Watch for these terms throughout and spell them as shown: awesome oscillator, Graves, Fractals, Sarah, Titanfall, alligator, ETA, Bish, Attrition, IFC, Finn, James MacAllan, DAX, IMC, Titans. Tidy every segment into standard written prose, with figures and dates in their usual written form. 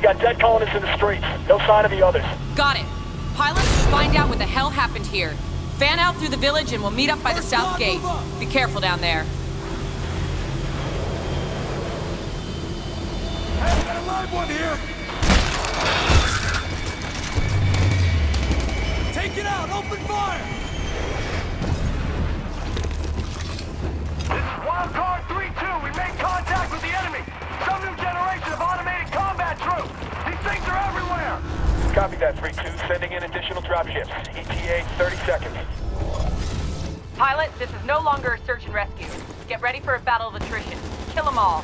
We got dead colonists in the streets. No sign of the others. Got it. Pilots, find out what the hell happened here. Fan out through the village and we'll meet up by the south gate. Be careful down there. Hey, got a live one here! Take it out! Open fire! This is Wild Card 3-2. We made contact with the enemy. Some new generation of automated combat troops. These things are everywhere. Copy that, 3-2. Sending in additional dropships. ETA, 30 seconds. Pilot, this is no longer a search and rescue. Get ready for a battle of attrition. Kill them all.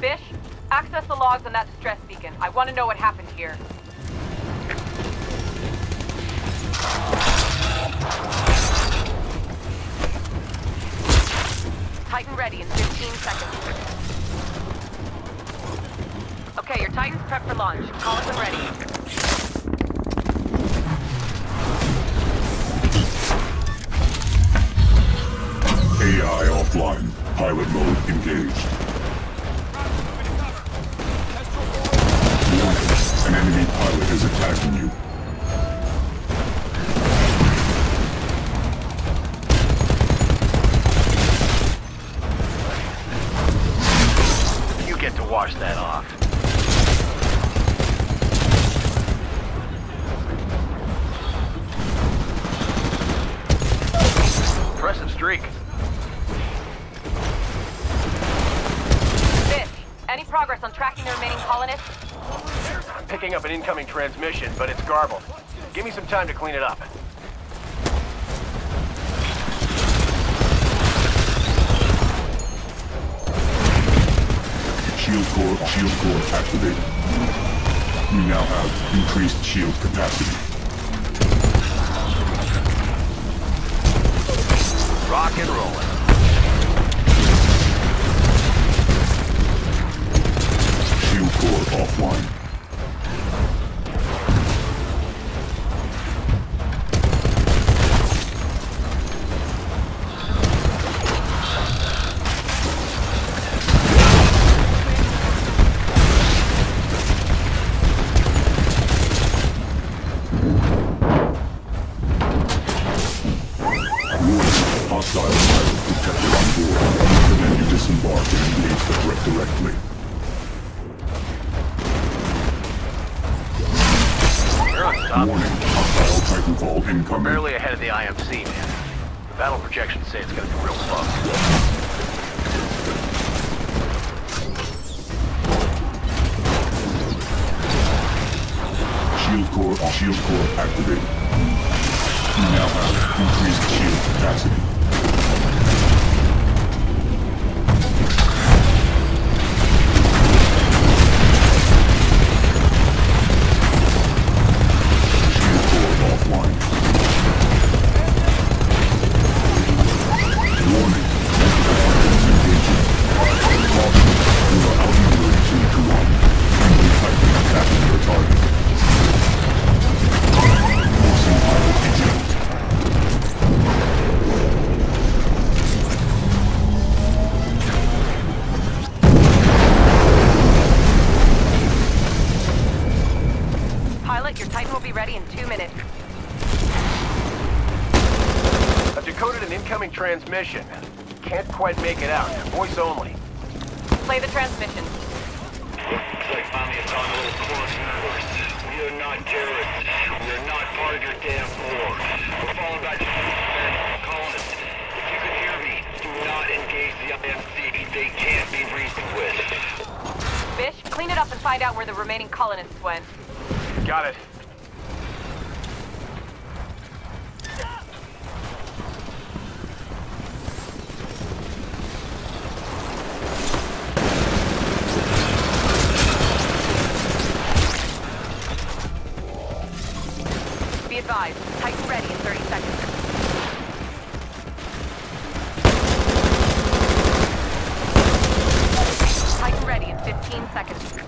Bish, access the logs on that distress beacon. I want to know what happened here. Titan ready in 15 seconds. Okay, your Titan's prepped for launch. Call us when ready. AI offline. Pilot mode engaged. Warning. An enemy pilot is attacking you. You get to wash that off. Impressive streak. Any progress on tracking the remaining colonists? I'm picking up an incoming transmission, but it's garbled. Give me some time to clean it up. Shield core activated. We now have increased shield capacity. Rock and rolling. Core offline. Hostile pilot detected on board. Recommend you disembark and engage the threat directly. Warning, hostile Titanfall incoming. Barely ahead of the IMC, man. The battle projections say it's gonna be real fun. Shield core activated. We now have increased shield capacity. Transmission. Can't quite make it out. Voice only. Play the transmission. Looks like mommy has gone a little close. We are not terrorists. We are not part of your damn war. We're falling back to the colonists. If you can hear me, do not engage the IMC. They can't be reasoned with. Bish, clean it up and find out where the remaining colonists went. Got it. Titan ready in 30 seconds. Titan ready in 15 seconds.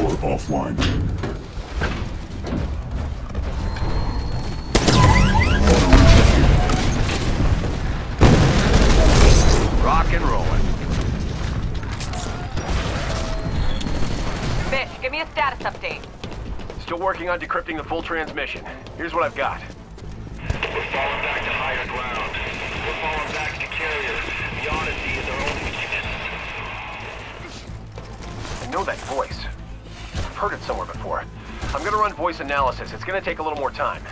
core offline. Rock and rolling. Bish, give me a status update. Still working on decrypting the full transmission. Here's what I've got. We're falling back to higher ground. We're falling back to carrier. The Odyssey is our only chance. I know that voice. I've heard it somewhere before. I'm gonna run voice analysis. It's gonna take a little more time.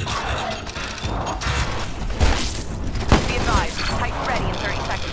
Be advised. Titan ready in 30 seconds.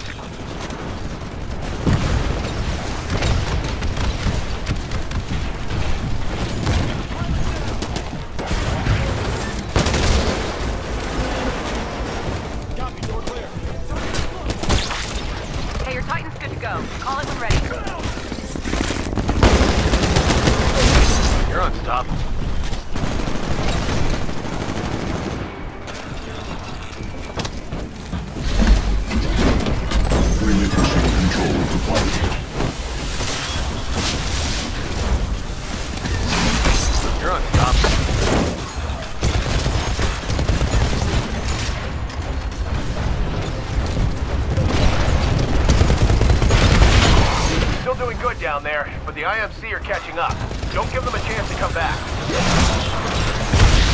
Down there, but the IFC are catching up. Don't give them a chance to come back.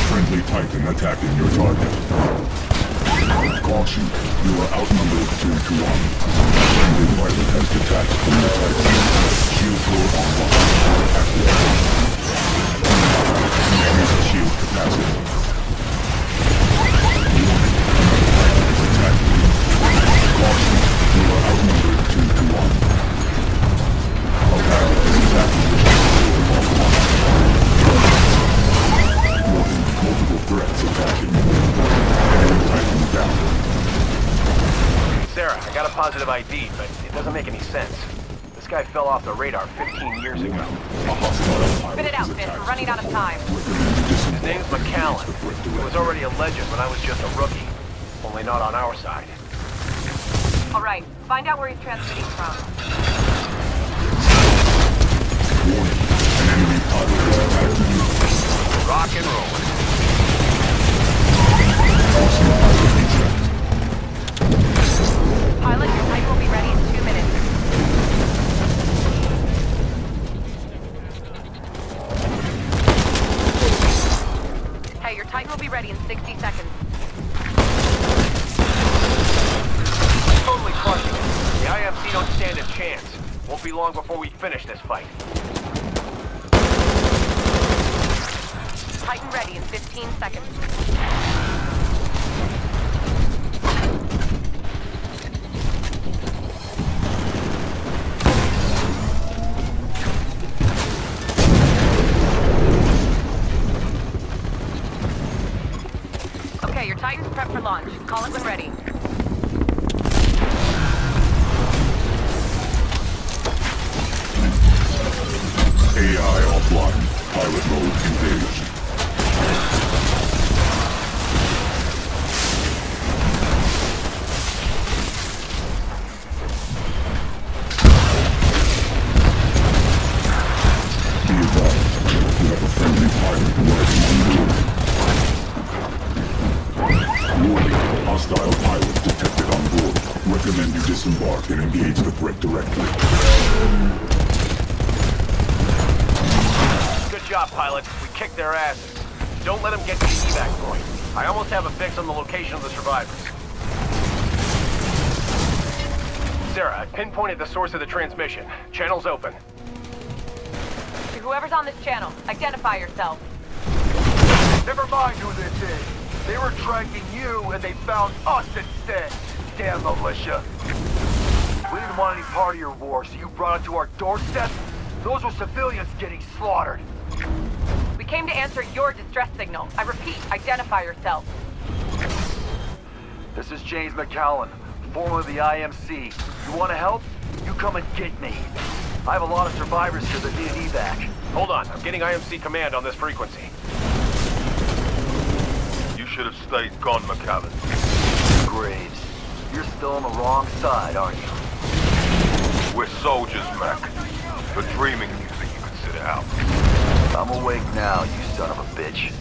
Friendly Titan attacking your target. Caution, you are outnumbered 2-1. Friendly pilot has detached from the Titan. Shield core online. Activated. Shield capacity. Caution, you are outnumbered 2-1. Multiple threats attacking. Titan down. Sarah, I got a positive ID, but it doesn't make any sense. This guy fell off the radar 15 years ago. Spit it out, Finn. We're running out of time. His name's MacAllan. He was already a legend when I was just a rookie. Only not on our side. Alright, find out where he's transmitting from. Warning, an enemy pod is attacking you. Rock and roll. Awesome pilot eject. Pilot, your type will be ready in 2 minutes. Hey, your type will be ready in 60 seconds. Totally clutching it. The IFC don't stand a chance. Won't be long before we finish this fight. Titan ready in 15 seconds. Okay, your Titan's prepped for launch. Call it when ready. AI offline. Pilot mode engaged. Be advised, we have a friendly pilot riding on board. Warning, hostile pilot detected on board. Recommend you disembark and engage the threat directly. Good job, pilots. We kicked their asses. Don't let them get to the evac point. I almost have a fix on the location of the survivors. Sarah, I pinpointed the source of the transmission. Channel's open. To whoever's on this channel, identify yourself. Never mind who this is. They were tracking you and they found us instead. Damn militia. We didn't want any part of your war, so you brought it to our doorstep? Those were civilians getting slaughtered. We came to answer your distress signal. I repeat, identify yourself. This is James MacAllan, formerly of the IMC. You want to help? You come and get me. I have a lot of survivors here that need an evac. Hold on, I'm getting IMC command on this frequency. You should have stayed gone, MacAllan. Graves, you're still on the wrong side, aren't you? We're soldiers, Mac. For dreaming music, you consider. out. I'm awake now, you son of a bitch.